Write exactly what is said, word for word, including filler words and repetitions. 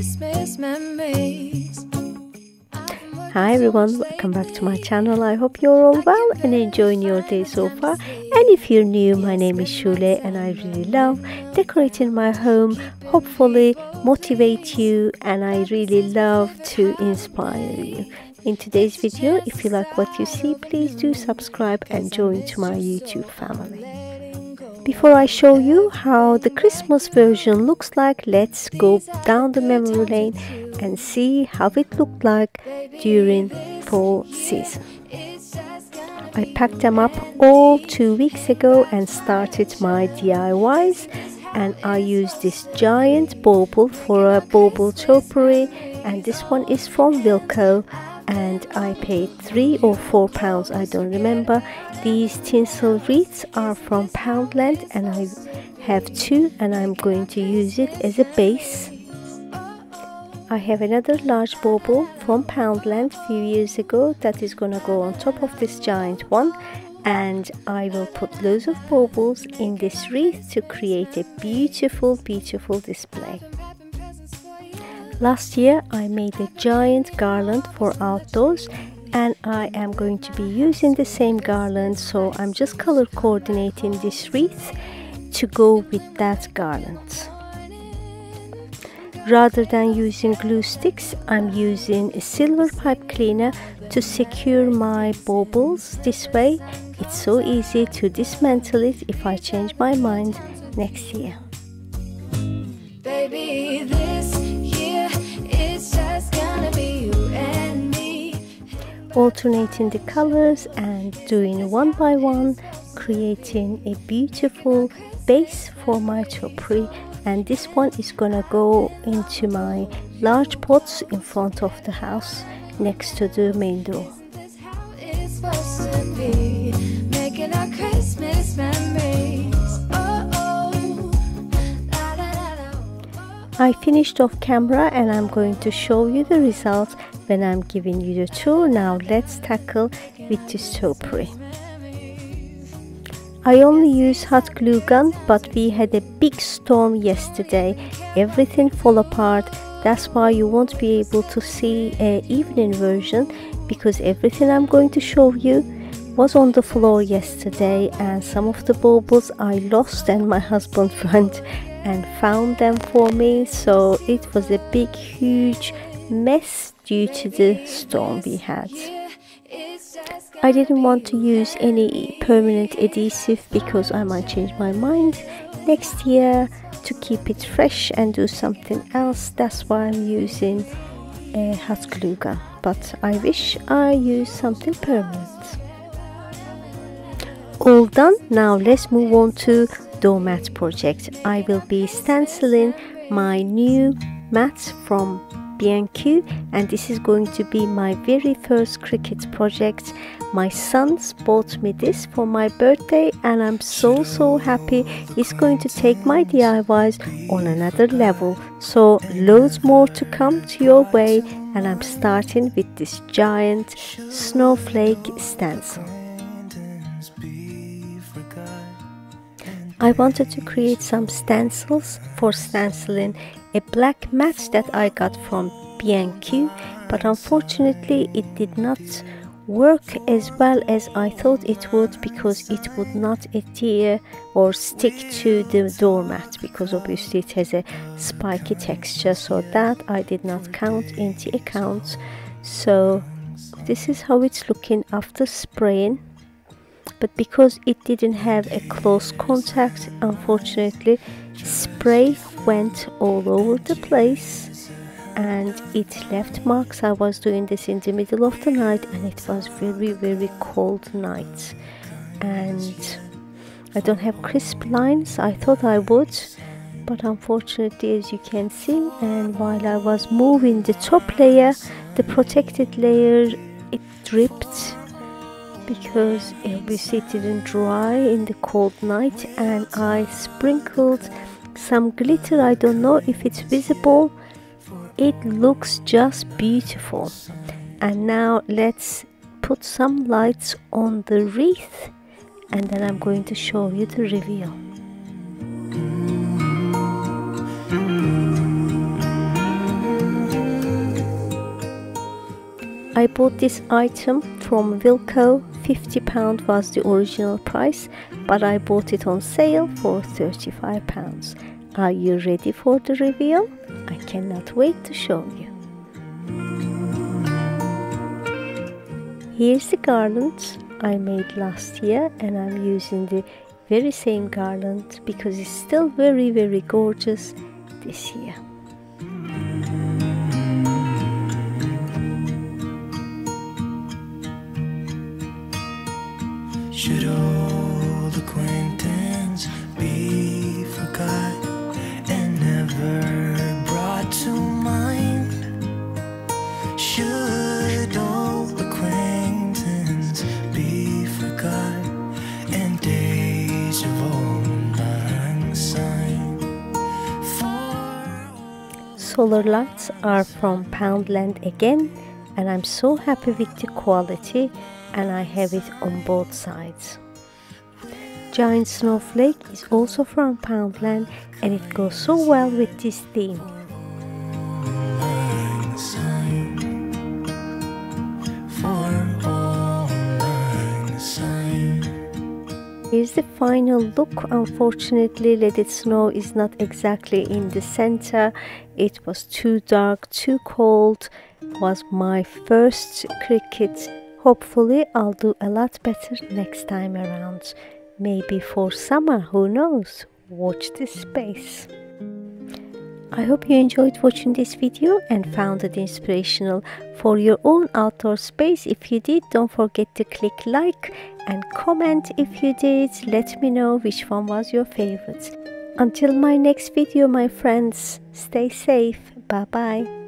Christmas memories. Hi everyone, welcome back to my channel. I hope you're all well and enjoying your day so far. And if you're new, my name is Shule and I really love decorating my home, hopefully motivate you, and I really love to inspire you. In today's video, if you like what you see, please do subscribe and join to my YouTube family. Before I show you how the Christmas version looks like, let's go down the memory lane and see how it looked like during fall season. I packed them up all two weeks ago and started my D I Ys, and I used this giant bauble for a bauble topiary, and this one is from Wilko, and I paid three or four pounds, I don't remember. These tinsel wreaths are from Poundland and I have two, and I'm going to use it as a base. I have another large bauble from Poundland a few years ago that is gonna go on top of this giant one, and I will put loads of baubles in this wreath to create a beautiful, beautiful display. Last year I made a giant garland for outdoors, and I am going to be using the same garland, so I'm just color coordinating this wreath to go with that garland. Rather than using glue sticks, I'm using a silver pipe cleaner to secure my baubles. This way it's so easy to dismantle it if I change my mind next year. Baby, this year it's just gonna be you and me. Alternating the colors and doing one by one, creating a beautiful base for my topiary. And this one is gonna go into my large pots in front of the house next to the main door. I finished off camera and I'm going to show you the results when I'm giving you the tour. Now let's tackle with this topiary. I only use hot glue gun, but we had a big storm yesterday. Everything fell apart. That's why you won't be able to see an evening version, because everything I'm going to show you was on the floor yesterday, and some of the baubles I lost and my husband went and found them for me. So it was a big, huge mess due to the storm we had. I didn't want to use any permanent adhesive because I might change my mind next year to keep it fresh and do something else. That's why I'm using a hot glue gun, but I wish I used something permanent. All done. Now let's move on to doormat project. I will be stenciling my new mats from B and Q, and this is going to be my very first cricket project. My sons bought me this for my birthday and I'm so so happy. It's going to take my D I Ys on another level, so loads more to come to your way, and I'm starting with this giant snowflake stencil. I wanted to create some stencils for stenciling a black mat that I got from B and Q, but unfortunately it did not work as well as I thought it would, because it would not adhere or stick to the doormat, because obviously it has a spiky texture, so that I did not count into account. So this is how it's looking after spraying, but because it didn't have a close contact, unfortunately spray went all over the place and it left marks. I was doing this in the middle of the night and it was very very cold night, and I don't have crisp lines. I thought I would, but unfortunately, as you can see, and while I was moving the top layer, the protected layer, it dripped, because obviously it didn't dry in the cold night. And I sprinkled some glitter, I don't know if it's visible. It looks just beautiful. And now let's put some lights on the wreath and then I'm going to show you the reveal. I bought this item from Wilko. fifty pounds was the original price, but I bought it on sale for thirty-five pounds. Are you ready for the reveal? I cannot wait to show you. Here's the garland I made last year, and I'm using the very same garland because it's still very very gorgeous this year. Should old acquaintance be forgot and never brought to mind? Should old acquaintance be forgot and days of old lang syne? Solar lights are from Poundland again, and I'm so happy with the quality. And I have it on both sides. Giant snowflake is also from Poundland, and it goes so well with this theme. Here's the final look. Unfortunately, Let It Snow is not exactly in the center. It was too dark, too cold. It was my first cricket. Hopefully, I'll do a lot better next time around. Maybe for summer, who knows? Watch this space. I hope you enjoyed watching this video and found it inspirational for your own outdoor space. If you did, don't forget to click like and comment if you did. Let me know which one was your favorite. Until my next video, my friends, stay safe. Bye-bye.